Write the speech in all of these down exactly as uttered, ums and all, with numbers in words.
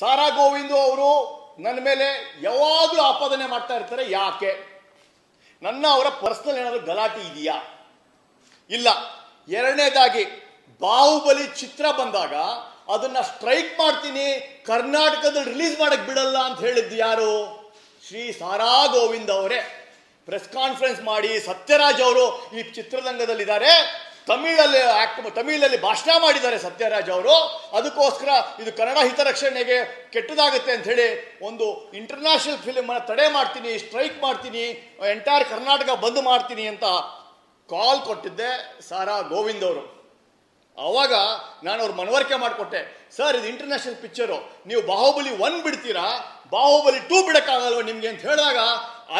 ಸಾ ರಾ ಗೋವಿಂದ್ ಅವರು ನನ್ನ ಮೇಲೆ ಯಾವಾಗಲೂ ಆಪಾದನೆ ಮಾಡ್ತಾ ಇರ್ತಾರೆ. ಯಾಕೆ? ನನ್ನ ಅವರ ಪರ್ಸನಲ್ ಏನಾದರೂ ಗಲಾಟೆ ಇದೆಯಾ? ಇಲ್ಲ. ಎರಡನೇದಾಗಿ, ಬಾಹುಬಲಿ ಚಿತ್ರ ಬಂದಾಗ ಅದನ್ನು ಸ್ಟ್ರೈಕ್ ಮಾಡ್ತೀನಿ, ಕರ್ನಾಟಕದಲ್ಲಿ ರಿಲೀಸ್ ಮಾಡೋಕ್ಕೆ ಬಿಡಲ್ಲ ಅಂತ ಹೇಳಿದ್ದು ಯಾರು? ಶ್ರೀ ಸಾ ರಾ ಗೋವಿಂದ್ ಅವರೇ. ಪ್ರೆಸ್ ಕಾನ್ಫರೆನ್ಸ್ ಮಾಡಿ ಸತ್ಯರಾಜ್ ಅವರು ಈ ಚಿತ್ರರಂಗದಲ್ಲಿದ್ದಾರೆ, ತಮಿಳಲ್ಲಿ ಆಕ್ಟ್ ತಮಿಳಲ್ಲಿ ಭಾಷಣ ಮಾಡಿದ್ದಾರೆ ಸತ್ಯರಾಜ್ ಅವರು. ಅದಕ್ಕೋಸ್ಕರ ಇದು ಕನ್ನಡ ಹಿತರಕ್ಷಣೆಗೆ ಕೆಟ್ಟದಾಗುತ್ತೆ ಅಂಥೇಳಿ ಒಂದು ಇಂಟರ್ನ್ಯಾಷನಲ್ ಫಿಲ್ಮನ್ನು ತಡೆ ಮಾಡ್ತೀನಿ, ಸ್ಟ್ರೈಕ್ ಮಾಡ್ತೀನಿ, ಎಂಟೈರ್ ಕರ್ನಾಟಕ ಬಂದ್ ಮಾಡ್ತೀನಿ ಅಂತ ಕಾಲ್ ಕೊಟ್ಟಿದ್ದೆ ಸಾ ರಾ ಗೋವಿಂದ್ ಅವರು. ಆವಾಗ ನಾನು ಅವ್ರ ಮನವರಿಕೆ ಮಾಡಿಕೊಟ್ಟೆ, ಸರ್ ಇದು ಇಂಟರ್ನ್ಯಾಷನಲ್ ಪಿಕ್ಚರು, ನೀವು ಬಾಹುಬಲಿ ಒನ್ ಬಿಡ್ತೀರಾ, ಬಾಹುಬಲಿ ಟೂ ಬಿಡೋಕ್ಕಾಗಲ್ವ ನಿಮಗೆ ಅಂತ ಹೇಳಿದಾಗ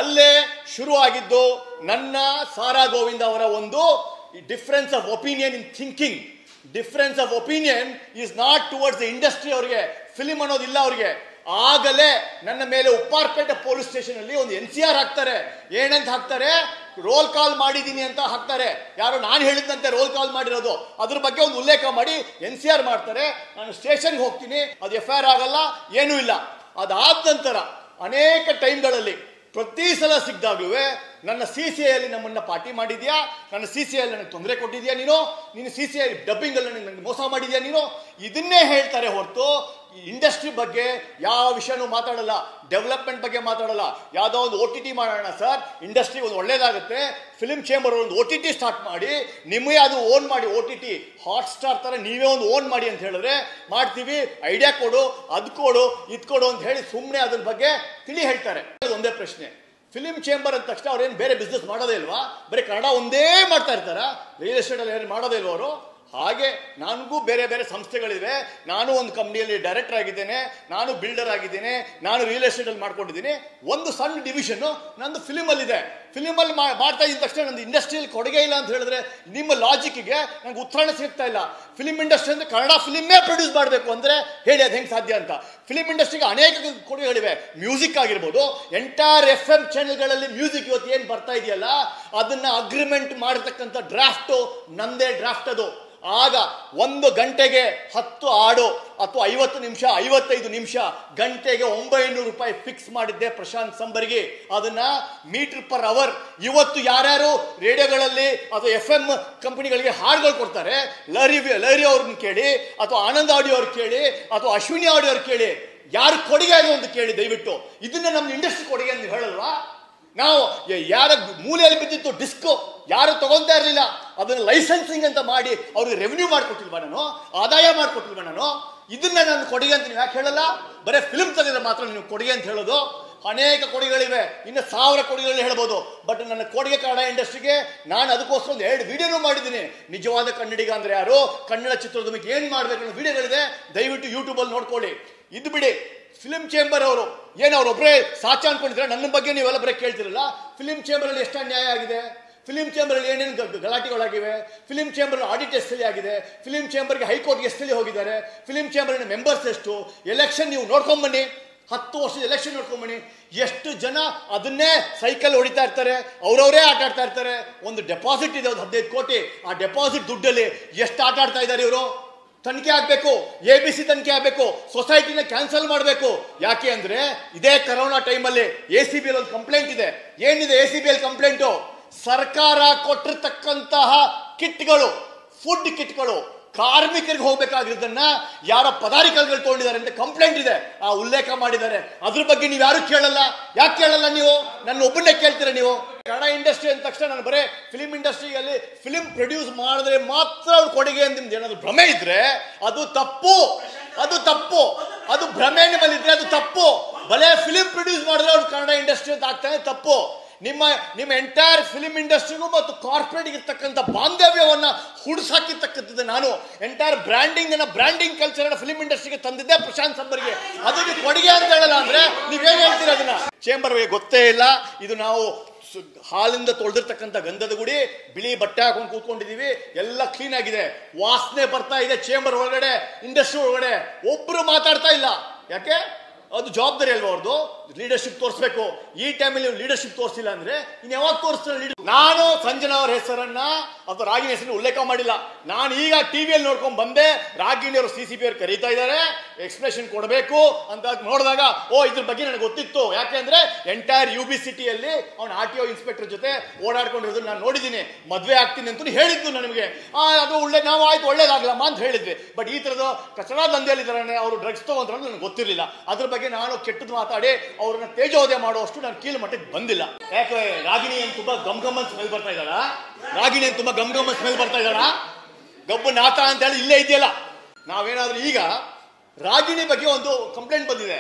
ಅಲ್ಲೇ ಶುರು ಆಗಿದ್ದು ನನ್ನ ಸಾ ರಾ ಗೋವಿಂದ್ ಅವರ ಒಂದು difference of opinion in thinking. Difference of opinion is not towards the industry, ಅವರಿಗೆ ಫಿಲಿಮ್ ಅನ್ನೋದಿಲ್ಲ ಅವ್ರಿಗೆ. ಆಗಲೇ ನನ್ನ ಮೇಲೆ ಉಪ್ಪಾರ್ಪೇಟೆ ಪೊಲೀಸ್ ಸ್ಟೇಷನಲ್ಲಿ ಒಂದು ಎನ್ ಸಿ ಆರ್ ಹಾಕ್ತಾರೆ. ಏನಂತ ಹಾಕ್ತಾರೆ? ರೋಲ್ ಕಾಲ್ ಮಾಡಿದ್ದೀನಿ ಅಂತ ಹಾಕ್ತಾರೆ. ಯಾರೋ ನಾನು ಹೇಳಿದ್ದಂತೆ ರೋಲ್ ಕಾಲ್ ಮಾಡಿರೋದು, ಅದ್ರ ಬಗ್ಗೆ ಒಂದು ಉಲ್ಲೇಖ ಮಾಡಿ ಎನ್ ಸಿ ಆರ್ ಮಾಡ್ತಾರೆ. ನಾನು ಸ್ಟೇಷನ್ಗೆ ಹೋಗ್ತೀನಿ, ಅದು ಎಫ್ ಐ ಆರ್ ಆಗಲ್ಲ, ಏನೂ ಇಲ್ಲ. ಅದಾದ ನಂತರ ಅನೇಕ ಟೈಮ್ಗಳಲ್ಲಿ ಪ್ರತಿ ಸಲ ಸಿಗ್ದಾಗ್ಲೂ ನನ್ನ ಸಿ ಸಿ ಐಯಲ್ಲಿ ನಮ್ಮನ್ನು ಪಾರ್ಟಿ ಮಾಡಿದ್ಯಾ, ನನ್ನ ಸಿ ಸಿ ಐಯಲ್ಲಿ ನನಗೆ ತೊಂದರೆ ಕೊಟ್ಟಿದ್ಯಾ ನೀನು, ನೀನು ಸಿ ಸಿ ಐ ಡಬ್ಬಿಂಗಲ್ಲಿ ನನಗೆ ನನಗೆ ಮೋಸ ಮಾಡಿದ್ಯಾ ನೀನು, ಇದನ್ನೇ ಹೇಳ್ತಾರೆ ಹೊರತು ಇಂಡಸ್ಟ್ರಿ ಬಗ್ಗೆ ಯಾವ ವಿಷಯನೂ ಮಾತಾಡಲ್ಲ, ಡೆವಲಪ್ಮೆಂಟ್ ಬಗ್ಗೆ ಮಾತಾಡಲ್ಲ. ಯಾವುದೋ ಒಂದು ಓ ಟಿ ಟಿ ಮಾಡೋಣ ಸರ್, ಇಂಡಸ್ಟ್ರಿ ಒಂದು ಒಳ್ಳೇದಾಗುತ್ತೆ, ಫಿಲ್ಮ್ ಚೇಂಬರ್ ಒಂದು ಓ ಟಿ ಟಿ ಸ್ಟಾರ್ಟ್ ಮಾಡಿ, ನಿಮ್ಮೇ ಅದು ಓನ್ ಮಾಡಿ, ಓ ಟಿ ಟಿ ಹಾಟ್ಸ್ಟಾರ್ ಥರ ನೀವೇ ಒಂದು ಓನ್ ಮಾಡಿ ಅಂತ ಹೇಳಿದ್ರೆ ಮಾಡ್ತೀವಿ, ಐಡಿಯಾ ಕೊಡು, ಅದು ಕೊಡು, ಇದು ಕೊಡು ಅಂತ ಹೇಳಿ ಸುಮ್ಮನೆ ಅದ್ರ ಬಗ್ಗೆ ತಿಳಿ ಹೇಳ್ತಾರೆ. ಒಂದೇ ಪ್ರಶ್ನೆ, ಫಿಲ್ಮ್ ಚೇಂಬರ್ ಅಂದ ತಕ್ಷಣ ಅವ್ರೇನು ಬೇರೆ ಬಿಸ್ನೆಸ್ ಮಾಡೋದೇ ಇಲ್ವಾ? ಬರೀ ಕನ್ನಡ ಒಂದೇ ಮಾಡ್ತಾ ಇರ್ತಾರ? ರಿಯಲ್ ಎಸ್ಟೇಟಲ್ಲಿ ಏನು ಮಾಡೋದೇ ಇಲ್ವ ಅವರು? ಹಾಗೆ ನನಗೂ ಬೇರೆ ಬೇರೆ ಸಂಸ್ಥೆಗಳಿವೆ, ನಾನು ಒಂದು ಕಂಪ್ನಿಯಲ್ಲಿ ಡೈರೆಕ್ಟರ್ ಆಗಿದ್ದೇನೆ, ನಾನು ಬಿಲ್ಡರ್ ಆಗಿದ್ದೇನೆ, ನಾನು ರಿಯಲ್ ಎಸ್ಟೇಟಲ್ಲಿ ಮಾಡ್ಕೊಂಡಿದ್ದೀನಿ. ಒಂದು ಸಣ್ಣ ಡಿವಿಷನ್ನು ನಂದು ಫಿಲಿಮಲ್ಲಿದೆ. ಫಿಲಿಮಲ್ಲಿ ಮಾಡ್ತಾ ಇದ್ದ ತಕ್ಷಣ ನಂದು ಇಂಡಸ್ಟ್ರಿಯಲ್ಲಿ ಕೊಡುಗೆ ಇಲ್ಲ ಅಂತ ಹೇಳಿದ್ರೆ ನಿಮ್ಮ ಲಾಜಿಕ್ಗೆ ನನಗೆ ಉತ್ತರಣ ಸಿಗ್ತಾ ಇಲ್ಲ. ಫಿಲಿಮ್ ಇಂಡಸ್ಟ್ರಿ ಅಂದರೆ ಕನ್ನಡ ಫಿಲಿಮೇ ಪ್ರೊಡ್ಯೂಸ್ ಮಾಡಬೇಕು ಅಂದರೆ ಹೇಳಿ ಅದು ಹೆಂಗೆ ಸಾಧ್ಯ ಅಂತ. ಫಿಲಿಮ್ ಇಂಡಸ್ಟ್ರಿಗೆ ಅನೇಕ ಕೊಡುಗೆಗಳಿವೆ, ಮ್ಯೂಸಿಕ್ ಆಗಿರ್ಬೋದು. ಎಂಟೈರ್ ಎಫ್ ಎಮ್ ಚಾನೆಲ್ಗಳಲ್ಲಿ ಮ್ಯೂಸಿಕ್ ಇವತ್ತು ಏನು ಬರ್ತಾ ಇದೆಯಲ್ಲ, ಅದನ್ನು ಅಗ್ರಿಮೆಂಟ್ ಮಾಡಿರ್ತಕ್ಕಂಥ ಡ್ರಾಫ್ಟು ನಂದೇ ಡ್ರಾಫ್ಟ್ ಅದು. ಆಗ ಒಂದು ಗಂಟೆಗೆ ಹತ್ತು ಹಾಡು ಅಥವಾ ಐವತ್ತು ನಿಮಿಷ ಐವತ್ತೈದು ನಿಮಿಷ ಗಂಟೆಗೆ ಒಂಬೈನೂರು ರೂಪಾಯಿ ಫಿಕ್ಸ್ ಮಾಡಿದ್ದೆ ಪ್ರಶಾಂತ್ ಸಂಬರ್ಗಿ. ಅದನ್ನು ಮೀಟರ್ ಪರ್ ಅವರ್. ಇವತ್ತು ಯಾರ್ಯಾರು ರೇಡಿಯೋಗಳಲ್ಲಿ ಅಥವಾ ಎಫ್ ಎಮ್ ಕಂಪನಿಗಳಿಗೆ ಹಾಡುಗಳು ಕೊಡ್ತಾರೆ, ಲಹರಿ ಲಹರಿ ಅವ್ರನ್ನ ಕೇಳಿ, ಅಥವಾ ಆನಂದ್ ಆಡಿಯೋ ಅವ್ರು ಕೇಳಿ, ಅಥವಾ ಅಶ್ವಿನಿ ಆಡಿಯೋ ಅವ್ರು ಕೇಳಿ, ಯಾರು ಕೊಡುಗೆ ಅದು ಅಂತ ಕೇಳಿ ದಯವಿಟ್ಟು. ಇದನ್ನ ನಮ್ಮ ಇಂಡಸ್ಟ್ರಿ ಕೊಡುಗೆ ಅಂತ ಹೇಳಲ್ವಾ? ನಾವು ಯಾರ ಮೂಲೆಯಲ್ಲಿ ಬಿದ್ದಿತ್ತು ಡಿಸ್ಕು, ಯಾರು ತಗೊಳ್ತಾ ಇರಲಿಲ್ಲ, ಅದನ್ನು ಲೈಸೆನ್ಸಿಂಗ್ ಅಂತ ಮಾಡಿ ಅವ್ರಿಗೆ ರೆವಿನ್ಯೂ ಮಾಡಿಕೊಟ್ಟಿಲ್ವಾ ನಾನು, ಆದಾಯ ಮಾಡಿಕೊಟ್ಟಿಲ್ವಾ ನಾನು? ಇದನ್ನ ನಾನು ಕೊಡುಗೆ ಅಂತ ನೀವು ಯಾಕೆ ಹೇಳಲ್ಲ? ಬರೀ ಫಿಲ್ಮ್ ತೆಗೆದ್ರೆ ಮಾತ್ರ ನೀವು ಕೊಡುಗೆ ಅಂತ ಹೇಳೋದು. ಅನೇಕ ಕೊಡುಗೆಗಳಿವೆ, ಇನ್ನು ಸಾವಿರ ಕೊಡುಗೆಗಳನ್ನ ಹೇಳ್ಬೋದು. ಬಟ್ ನನ್ನ ಕೊಡುಗೆ ಕನ್ನಡ ಇಂಡಸ್ಟ್ರಿಗೆ. ನಾನು ಅದಕ್ಕೋಸ್ಕರ ಒಂದು ಎರಡು ವಿಡಿಯೋನೂ ಮಾಡಿದ್ದೀನಿ, ನಿಜವಾದ ಕನ್ನಡಿಗ ಅಂದರೆ ಯಾರು, ಕನ್ನಡ ಚಿತ್ರದುರ್ಗಕ್ಕೆ ಏನು ಮಾಡಬೇಕು ಅನ್ನೋ ವಿಡಿಯೋಗಳಿದೆ, ದಯವಿಟ್ಟು ಯೂಟ್ಯೂಬಲ್ಲಿ ನೋಡ್ಕೊಳ್ಳಿ. ಇದು ಬಿಡಿ, ಫಿಲ್ಮ್ ಚೇಂಬರ್ ಅವರು ಏನು ಅವರೊಬ್ಬರೇ ಸಾಚ ಅಂದ್ಕೊಂಡಿದ್ರೆ ನನ್ನ ಬಗ್ಗೆ ನೀವೆಲ್ಲ ಬರೀ ಕೇಳ್ತಿರಲ್ಲ. ಫಿಲ್ಮ್ ಚೇಂಬರಲ್ಲಿ ಎಷ್ಟು ಅನ್ಯಾಯ ಆಗಿದೆ, ಫಿಲ್ಮ್ ಚೇಂಬರಲ್ಲಿ ಏನೇನು ಗಲಾಟೆಗಳಾಗಿವೆ, ಫಿಲ್ಮ್ ಚೇಂಬರ್ ಆಡಿಟ್ ಎಷ್ಟಲ್ಲಿ ಆಗಿದೆ, ಫಿಲ್ಮ್ ಚೇಂಬರ್ಗೆ ಹೈಕೋರ್ಟ್ಗೆ ಎಷ್ಟಲ್ಲಿ ಹೋಗಿದ್ದಾರೆ, ಫಿಲ್ಮ್ ಚೇಂಬರಿನ ಮೆಂಬರ್ಸ್ ಎಷ್ಟು, ಎಲೆಕ್ಷನ್ ನೀವು ನೋಡ್ಕೊಂಬನ್ನಿ, ಹತ್ತು ವರ್ಷದ ಎಲೆಕ್ಷನ್ ನೋಡ್ಕೊಂಬನ್ನಿ, ಎಷ್ಟು ಜನ ಅದನ್ನೇ ಸೈಕಲ್ ಹೊಡಿತಾ ಇರ್ತಾರೆ, ಅವರವರೇ ಆಟ ಆಡ್ತಾ ಇರ್ತಾರೆ. ಒಂದು ಡೆಪಾಸಿಟ್ ಇದೆ ಒಂದು ಹದಿನೈದು ಕೋಟಿ, ಆ ಡೆಪಾಸಿಟ್ ದುಡ್ಡಲ್ಲಿ ಎಷ್ಟು ಆಟ ಆಡ್ತಾ ಇದ್ದಾರೆ ಇವರು? ತನಿಖೆ ಆಗಬೇಕು, ಎ ಬಿ ಸಿ ತನಿಖೆ ಆಗಬೇಕು, ಸೊಸೈಟಿನ ಕ್ಯಾನ್ಸಲ್ ಮಾಡಬೇಕು. ಯಾಕೆ ಅಂದರೆ ಇದೇ ಕರೋನಾ ಟೈಮಲ್ಲಿ ಎ ಸಿ ಬಿ ಎಲ್ ಒಂದು ಕಂಪ್ಲೇಂಟ್ ಇದೆ. ಏನಿದೆ A C B L complaint? ಸರ್ಕಾರ ಕೊಟ್ಟಿರ್ತಕ್ಕಂತಹ ಕಿಟ್ಗಳು, ಫುಡ್ ಕಿಟ್ಗಳು ಕಾರ್ಮಿಕರಿಗೆ ಹೋಗಬೇಕಾಗಿರೋದನ್ನ ಯಾರೋ ಪದಾಧಿಕಾರಿಗಳು ತಗೊಂಡಿದ್ದಾರೆ ಅಂತ ಕಂಪ್ಲೇಂಟ್ ಇದೆ, ಆ ಉಲ್ಲೇಖ ಮಾಡಿದ್ದಾರೆ. ಅದ್ರ ಬಗ್ಗೆ ನೀವು ಯಾರು ಕೇಳಲ್ಲ. ಯಾಕೆ ಕೇಳಲ್ಲ ನೀವು? ನನ್ನ ಒಬ್ಬನೇ ಕೇಳ್ತೀರಾ ನೀವು. ಕನ್ನಡ ಇಂಡಸ್ಟ್ರಿ ಅಂದ ತಕ್ಷಣ ನಾನು ಬರೀ ಫಿಲ್ಮ್ ಇಂಡಸ್ಟ್ರಿಯಲ್ಲಿ ಫಿಲ್ಮ್ ಪ್ರೊಡ್ಯೂಸ್ ಮಾಡಿದ್ರೆ ಮಾತ್ರ ಅವ್ರ ಕೊಡುಗೆ ಅಂತ ನಿಮ್ದು ಏನಾದ್ರು ಭ್ರಮೆ ಇದ್ರೆ ಅದು ತಪ್ಪು, ಅದು ತಪ್ಪು, ಅದು ಭ್ರಮೆ ನಿಮ್ಮಲ್ಲಿದ್ರೆ ಅದು ತಪ್ಪು. ಭಲೇ ಫಿಲ್ಮ್ ಪ್ರೊಡ್ಯೂಸ್ ಮಾಡಿದ್ರೆ ಅವ್ರು ಕನ್ನಡ ಇಂಡಸ್ಟ್ರಿ ಅಂತ ಆಗ್ತಾನೆ ತಪ್ಪು. ನಿಮ್ಮ ನಿಮ್ಮ ಎಂಟೈರ್ ಫಿಲ್ಮ್ ಇಂಡಸ್ಟ್ರಿಗೂ ಮತ್ತು ಕಾರ್ಪೊರೇಟ್ಗೆ ಇರ್ತಕ್ಕಂಥ ಬಾಂಧವ್ಯವನ್ನು ಹುಡ್ಸಾಕಿರ್ತಕ್ಕಂಥದ್ದು ನಾನು. ಎಂಟೈರ್ ಬ್ರ್ಯಾಂಡಿಂಗ್ ಅನ್ನ ಬ್ರ್ಯಾಂಡಿಂಗ್ ಕಲ್ಚರ್ ಫಿಲ್ಮ್ ಇಂಡಸ್ಟ್ರಿಗೆ ತಂದಿದ್ದೆ ಪ್ರಶಾಂತ್ ಸಂಬರ್ಗಿ. ಅದಕ್ಕೆ ಕೊಡುಗೆ ಅಂತ ಹೇಳಲ್ಲ ಅಂದ್ರೆ ನೀವೇನು ಹೇಳ್ತೀರ? ಅದನ್ನ ಚೇಂಬರ್ಗೆ ಗೊತ್ತೇ ಇಲ್ಲ. ಇದು ನಾವು ಹಾಲಿಂದ ತೊಳೆದಿರ್ತಕ್ಕಂಥ ಗಂಧದ ಗುಡಿ, ಬಿಳಿ ಬಟ್ಟೆ ಹಾಕೊಂಡು ಕೂತ್ಕೊಂಡಿದ್ದೀವಿ, ಎಲ್ಲ ಕ್ಲೀನ್ ಆಗಿದೆ, ವಾಸನೆ ಬರ್ತಾ ಇದೆ ಚೇಂಬರ್ ಒಳಗಡೆ, ಇಂಡಸ್ಟ್ರಿ ಒಳಗಡೆ. ಒಬ್ರು ಮಾತಾಡ್ತಾ ಇಲ್ಲ. ಯಾಕೆ? ಅದು ಜವಾಬ್ದಾರಿ ಅಲ್ವಾ ಅವ್ರದ್ದು, ಲೀಡರ್ಶಿಪ್ ತೋರಿಸ್ಬೇಕು. ಈ ಟೈಮಲ್ಲಿ ನೀವು ಲೀಡರ್ಶಿಪ್ ತೋರಿಸಿಲ್ಲ ಅಂದರೆ ಇನ್ನು ಯಾವಾಗ ತೋರಿಸ್ತಾರೆ ಲೀಡರ್? ನಾನು ಸಂಜನಾ ಅವರ ಹೆಸರನ್ನು ಅಥವಾ ರಾಗಿಣಿ ಹೆಸರನ್ನು ಉಲ್ಲೇಖ ಮಾಡಿಲ್ಲ. ನಾನು ಈಗ ಟಿ ವಿಯಲ್ಲಿ ನೋಡ್ಕೊಂಡು ಬಂದೆ, ರಾಗಿಣಿ ಅವರು ಸಿ ಸಿ ಬಿ ಅವ್ರು ಕರೀತಾ ಇದ್ದಾರೆ, ಎಕ್ಸ್ಪ್ಲನೇಷನ್ ಕೊಡಬೇಕು ಅಂತ ನೋಡಿದಾಗ ಓ ಇದ್ರ ಬಗ್ಗೆ ನನಗೆ ಗೊತ್ತಿತ್ತು. ಯಾಕೆಂದರೆ ಎಂಟೈರ್ ಯು ಬಿ ಸಿಟಿಯಲ್ಲಿ ಅವ್ನು ಆರ್ ಟಿ ಒ ಇನ್ಸ್ಪೆಕ್ಟರ್ ಜೊತೆ ಓಡಾಡ್ಕೊಂಡಿರೋದನ್ನು ನಾನು ನೋಡಿದ್ದೀನಿ. ಮದುವೆ ಆಗ್ತೀನಿ ಅಂತಲೂ ಹೇಳಿದ್ದು ನನಗೆ. ಅದು ಒಳ್ಳೆ ನಾವು ಆಯಿತು ಒಳ್ಳೇದಾಗಲಮ್ಮ ಅಂತ ಹೇಳಿದ್ವಿ. ಬಟ್ ಈ ಥರದ ಕಚರಾ ದಂಧೆಯಲ್ಲಿದ್ದಾರೆ, ಅವರು ಡ್ರಗ್ಸ್ ತೊಗೊಂಡ್ರೆ ನನಗೆ ಗೊತ್ತಿರಲಿಲ್ಲ. ಅದ್ರ ಬಗ್ಗೆ ನಾನು ಕೆಟ್ಟದ್ದು ಮಾತಾಡಿ ಅವ್ರನ್ನ ತೇಜೋದಯ ಮಾಡುವಷ್ಟು ನಾನು ಕೀಳು ಮಟ್ಟಕ್ಕೆ ಬಂದಿಲ್ಲ. ಯಾಕೆ ರಾಗಿಣಿ ಏನು ತುಂಬಾ ಗಮ್ಗಮ್ ಅಂತ ಸ್ಮೆಲ್ ಬರ್ತಾ ಇದ್ದಾಳ? ರಾಗಿಣಿ ಏನು ತುಂಬಾ ಗಮ್ಗಮ್ ಅಂತ ಸ್ಮೆಲ್ ಬರ್ತಾ ಇದ್ದಾಳ? ಗಬ್ಬು ನಾಥ ಅಂತ ಹೇಳಿ ಇಲ್ಲೇ ಇದೆಯಲ್ಲ. ನಾವೇನಾದ್ರೂ ಈಗ ರಾಗಿಣಿ ಬಗ್ಗೆ ಒಂದು ಕಂಪ್ಲೇಂಟ್ ಬಂದಿದೆ,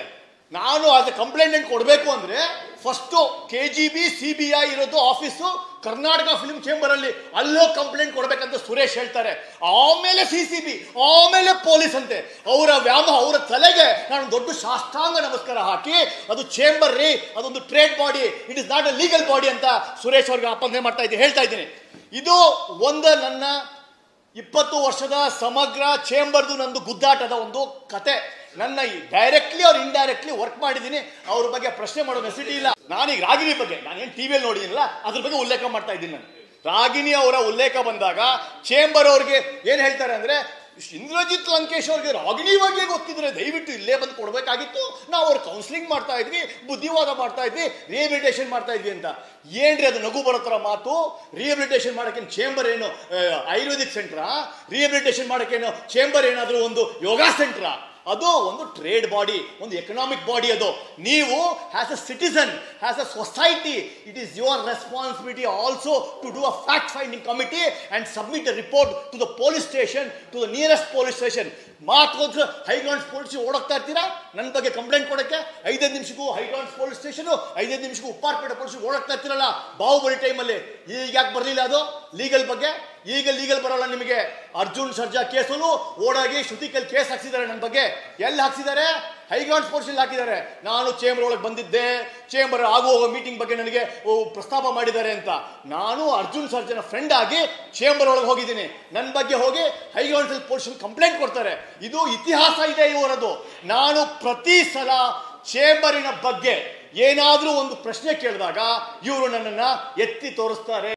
ನಾನು ಅದ ಕಂಪ್ಲೇಂಟ್ ಕೊಡಬೇಕು ಅಂದ್ರೆ first K G B C B I ಇರೋದು ಆಫೀಸು ಕರ್ನಾಟಕ ಫಿಲ್ಮ್ ಚೇಂಬರ್ ಅಲ್ಲಿ, ಅಲ್ಲೋ ಕಂಪ್ಲೇಂಟ್ ಕೊಡ್ಬೇಕಂತ ಸುರೇಶ್ ಹೇಳ್ತಾರೆ. ಆಮೇಲೆ ಸಿ ಸಿ ಬಿ, ಆಮೇಲೆ ಪೊಲೀಸ್ ಅಂತೆ. ಅವರ ವ್ಯಾಮೋಹ, ಅವರ ತಲೆಗೆ ನಾನು ದೊಡ್ಡ ಶಾಸ್ತ್ರಾಂಗ ನಮಸ್ಕಾರ ಹಾಕಿ ಅದು ಚೇಂಬರ್ ರೀ, ಅದೊಂದು trade body, it is not a legal body ಅಂತ ಸುರೇಶ್ ಅವ್ರಿಗೆ ಅಪ್ಪಂದನೆ ಮಾಡ್ತಾ ಇದ್ದೀನಿ, ಹೇಳ್ತಾ ಇದ್ದೀನಿ. ಇದು ಒಂದು ನನ್ನ ಇಪ್ಪತ್ತು ವರ್ಷದ ಸಮಗ್ರ ಚೇಂಬರ್ದು ನಂದು ಗುದ್ದಾಟದ ಒಂದು ಕತೆ. ನನ್ನ ಡೈರೆಕ್ಟ್ಲಿ ಅವ್ರು ಇಂಡೈರೆಕ್ಟ್ಲಿ ವರ್ಕ್ ಮಾಡಿದ್ದೀನಿ, ಅವ್ರ ಬಗ್ಗೆ ಪ್ರಶ್ನೆ ಮಾಡೋ ನೆಸಿಟಿ ಇಲ್ಲ. ನಾನೀಗ ರಾಗಿಣಿ ಬಗ್ಗೆ ನಾನೇನು ಟಿ ವಿಯಲ್ಲಿ ನೋಡಿದ್ದೀನಲ್ಲ ಅದ್ರ ಬಗ್ಗೆ ಉಲ್ಲೇಖ ಮಾಡ್ತಾ ಇದ್ದೀನಿ. ನಾನು ರಾಗಿಣಿ ಅವರ ಉಲ್ಲೇಖ ಬಂದಾಗ ಚೇಂಬರ್ ಅವ್ರಿಗೆ ಏನು ಹೇಳ್ತಾರೆ ಅಂದರೆ, ಇಂದ್ರಜಿತ್ ಲಂಕೇಶ್ ಅವ್ರಿಗೆ ರಾಗಿಣಿ ಬಗ್ಗೆ ಗೊತ್ತಿದ್ರೆ ದಯವಿಟ್ಟು ಇಲ್ಲೇ ಬಂದು ಕೊಡಬೇಕಾಗಿತ್ತು, ನಾವು ಅವ್ರು ಕೌನ್ಸಿಲಿಂಗ್ ಮಾಡ್ತಾ ಇದ್ವಿ, ಬುದ್ಧಿವಾದ ಮಾಡ್ತಾ ಇದ್ವಿ, ರಿಹಬಿಲಿಟೇಷನ್ ಮಾಡ್ತಾ ಇದ್ವಿ ಅಂತ. ಏನ್ರಿ ಅದು ನಗು ಬರೋ ಥರ ಮಾತು? ರಿಹಬಿಲಿಟೇಷನ್ ಮಾಡೋಕ್ಕೇನು ಚೇಂಬರ್ ಏನು ಆಯುರ್ವೇದಿಕ್ ಸೆಂಟ್ರಾ? ರಿಹಬಿಲಿಟೇಷನ್ ಮಾಡೋಕ್ಕೇನು ಚೇಂಬರ್ ಏನಾದರೂ ಒಂದು ಯೋಗಾ ಸೆಂಟ್ರಾ? ಅದು ಒಂದು ಟ್ರೇಡ್ ಬಾಡಿ, ಒಂದು ಎಕನಾಮಿಕ್ ಬಾಡಿ. ಅದು ನೀವು as a citizen, as a society, it is your responsibility also to do a fact finding committee and submit a report to the police station, to the nearest police station. ಮಾತ್ರ High Grounds police ಓಡಾಕ್ತಾ ಇರ್ತೀರಾ ನನ್ನ ಬಗ್ಗೆ complaint ಕೊಡೋಕ್ಕೆ? ಐದೈದು ನಿಮಿಷಕ್ಕೂ High Grounds police station, ಐದೈದು ನಿಮಿಷಕ್ಕೂ ಉಪ್ಪಾರ್ಪೇಟೆ ಪೊಲೀಸ್ಗೆ ಓಡಾಕ್ತಾ ಇರ್ತೀರಲ್ಲ ಬಾಹುಬಲಿ ಟೈಮಲ್ಲಿ. ಈಗ ಯಾಕೆ ಬರಲಿಲ್ಲ ಅದು ಲೀಗಲ್ ಬಗ್ಗೆ? ಈಗ ಲೀಗಲ್ ಬರೋಲ್ಲ ನಿಮಗೆ. ಅರ್ಜುನ್ ಸರ್ಜಾ ಕೇಸಲ್ಲೂ ಓಡಾಗಿ ಶ್ರುತಿಕಲ್ ಕೇಸ್ ಹಾಕ್ಸಿದ್ದಾರೆ ನನ್ನ ಬಗ್ಗೆ. ಎಲ್ಲಿ ಹಾಕ್ಸಿದ್ದಾರೆ? ಹೈಗ್ರೌಂಡ್ಸ್ ಪೊಲೀಸಲ್ಲಿ ಹಾಕಿದ್ದಾರೆ. ನಾನು ಚೇಂಬರ್ ಒಳಗೆ ಬಂದಿದ್ದೆ, ಚೇಂಬರ್ ಆಗೋ ಮೀಟಿಂಗ್ ಬಗ್ಗೆ ನನಗೆ ಪ್ರಸ್ತಾಪ ಮಾಡಿದ್ದಾರೆ ಅಂತ. ನಾನು ಅರ್ಜುನ್ ಸರ್ಜನ ಫ್ರೆಂಡ್ ಆಗಿ ಚೇಂಬರ್ ಒಳಗೆ ಹೋಗಿದ್ದೀನಿ, ನನ್ನ ಬಗ್ಗೆ ಹೋಗಿ ಹೈಗ್ರೌಂಡ್ಸ್ ಪೊಲೀಸಲ್ಲಿ ಕಂಪ್ಲೇಂಟ್ ಕೊಡ್ತಾರೆ. ಇದು ಇತಿಹಾಸ ಇದೆ ಇವರದು. ನಾನು ಪ್ರತಿ ಸಲ ಚೇಂಬರಿನ ಬಗ್ಗೆ ಏನಾದರೂ ಒಂದು ಪ್ರಶ್ನೆ ಕೇಳಿದಾಗ ಇವರು ನನ್ನನ್ನು ಎತ್ತಿ ತೋರಿಸ್ತಾರೆ.